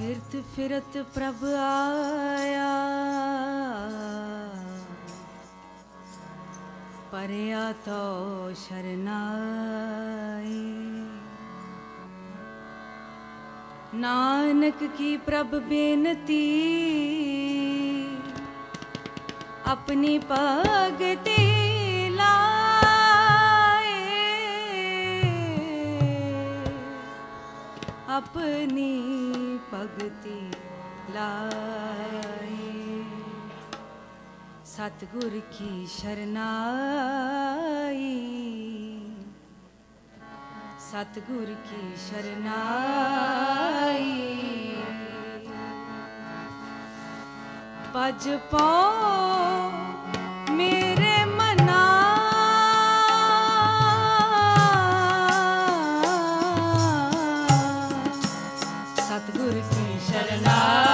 फिरत फिरत प्रभ आया, परया तो शरणाई। नानक की प्रभ बेनती, अपनी भगति अपनी भगति लाए। सतगुर की शरणाई, सतगुर की शरणाई। भज पाओ मेरे मना, सतगुर की शरणाई।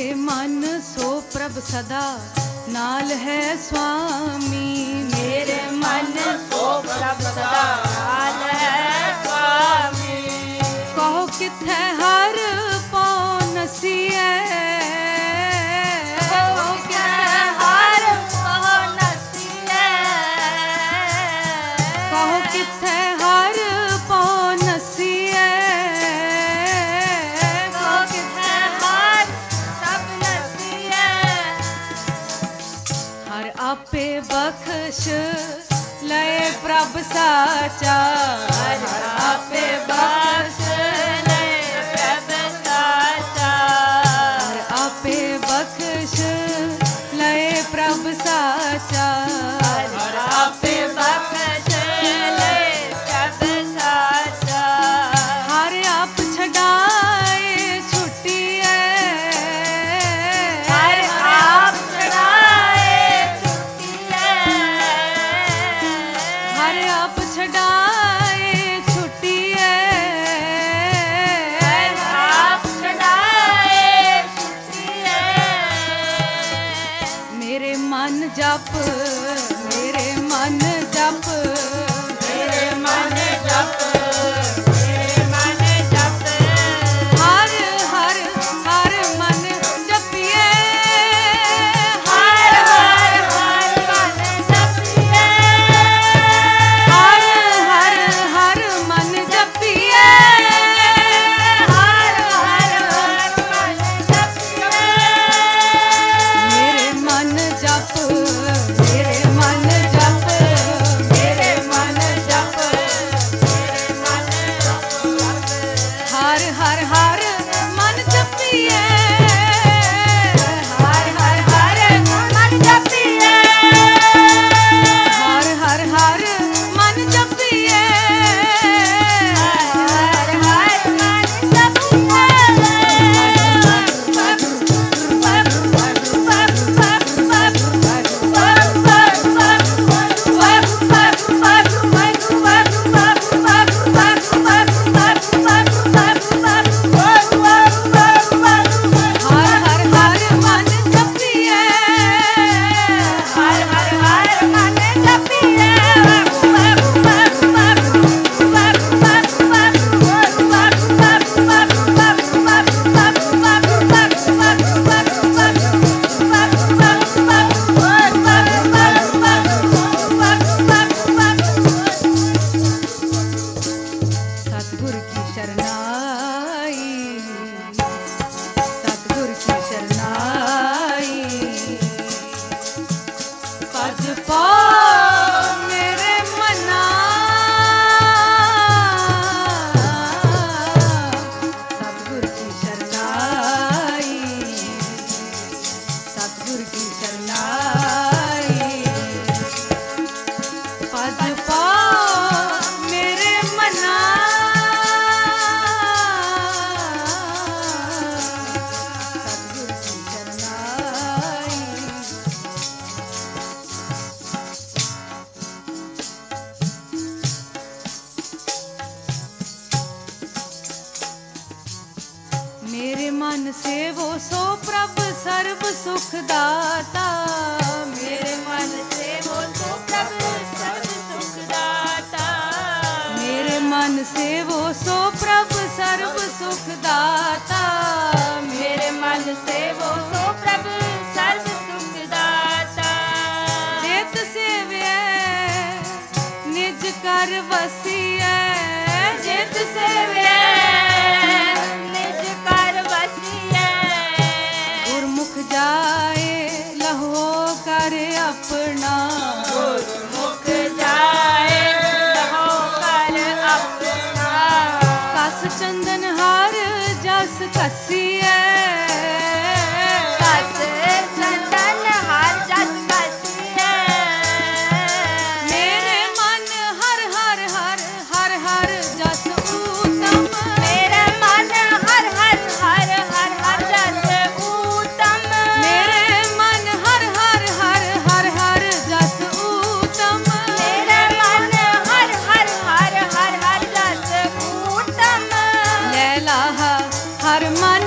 मेरे मन सो प्रभ सदा नाल है स्वामी। मेरे मन सो प्रभ सदा नाल है स्वामी। कहो किथे हर पौ नसीए बख्श लय प्रभ साचा। हर आपे बख्श लय प्रभ साचा। हर आपे बख्श लय प्रभ साचा। हर आपे बख्श लय प्रभ साचा। हर आप छड़ाए छुट्टी है। हर आप जप मेरे मन जप। मेरे मन जप। हर मन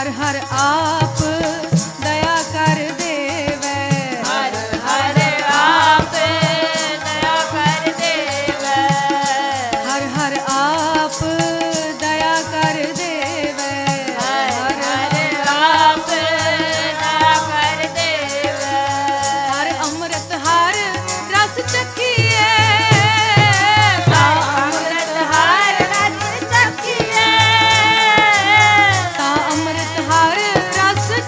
हर हर आप दया कर देवे, हर हर आप दया कर देवे, हर हर आप दया कर देवे, हर हर आप दया कर देवे। हर अमृत हर रस चखिए, हर रस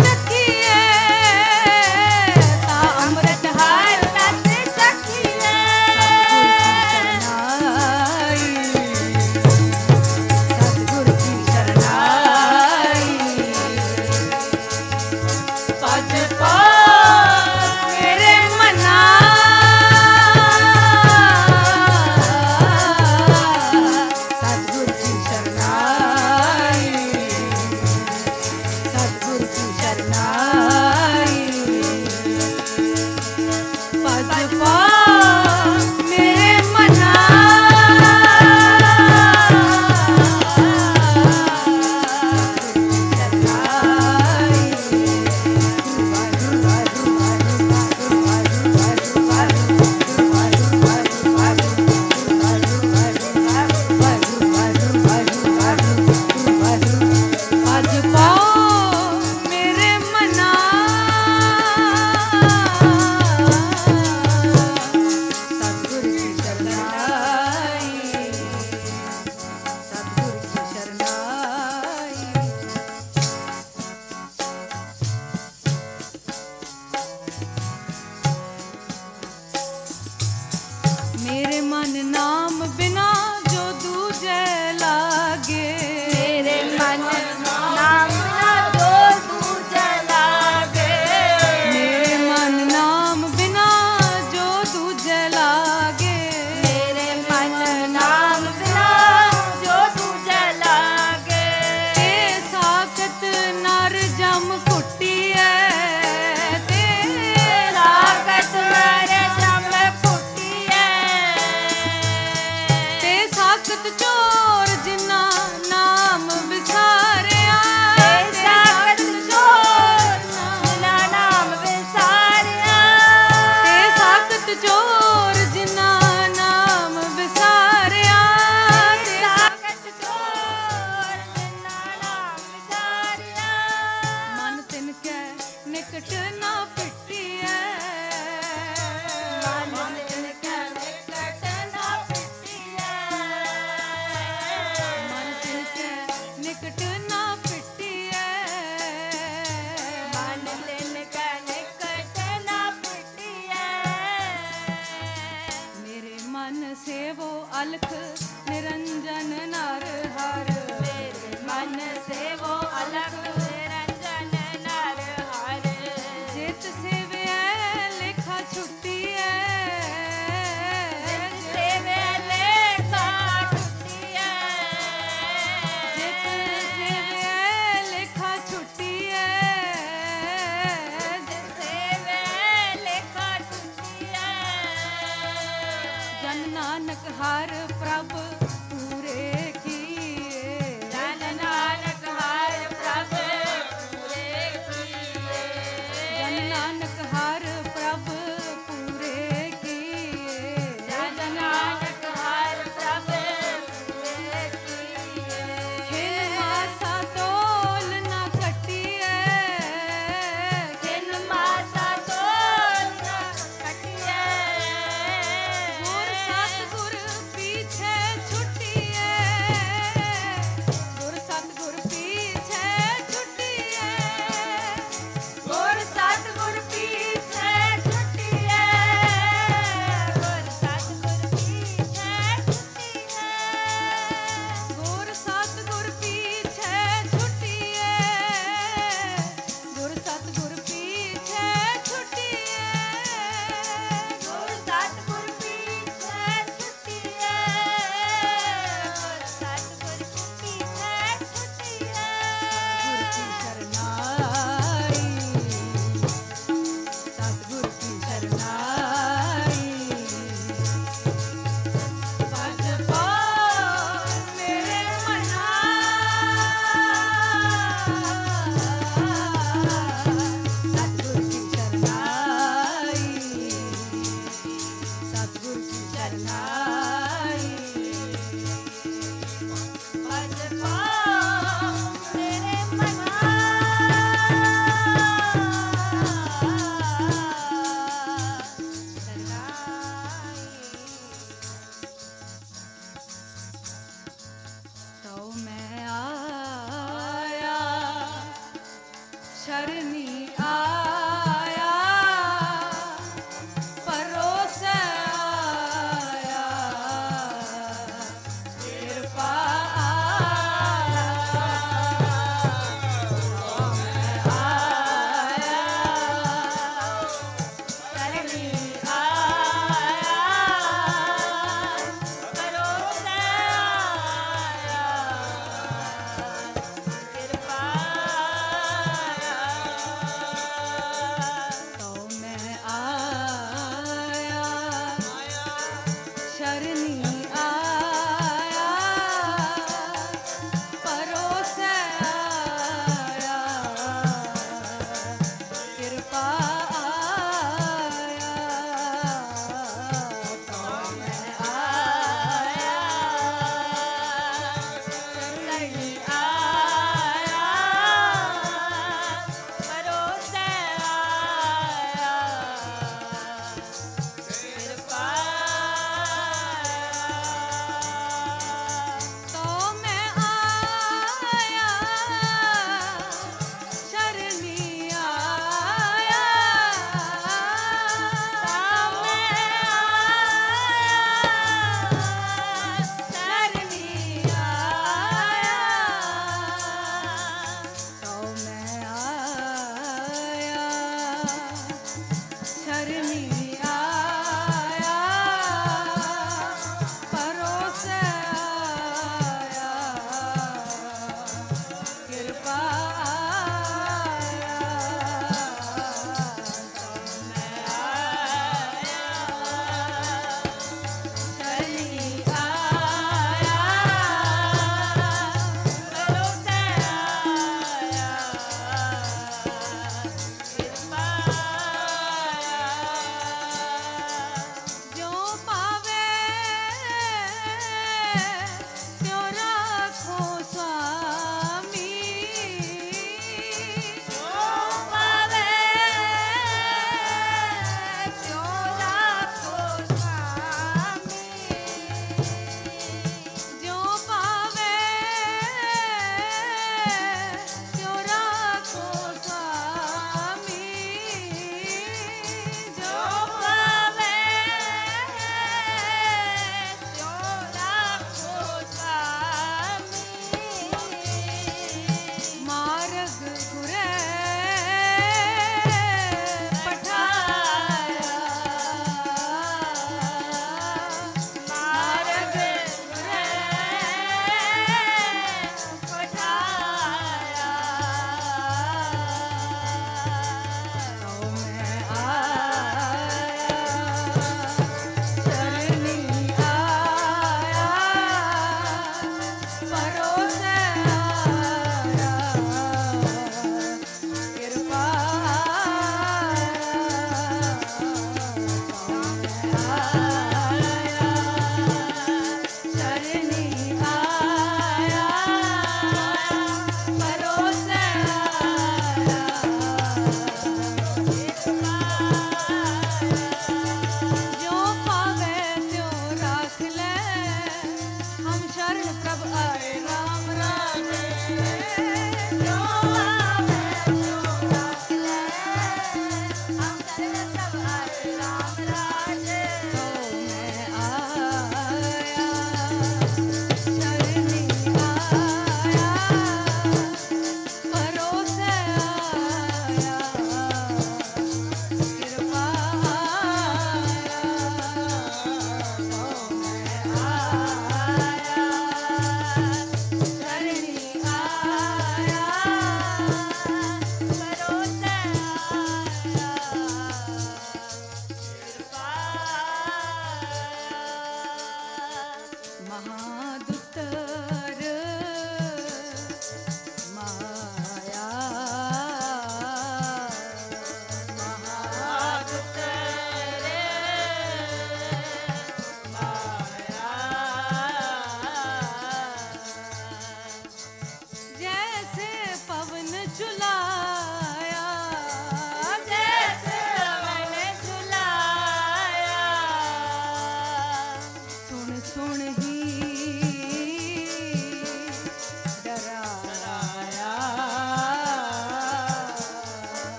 करनी।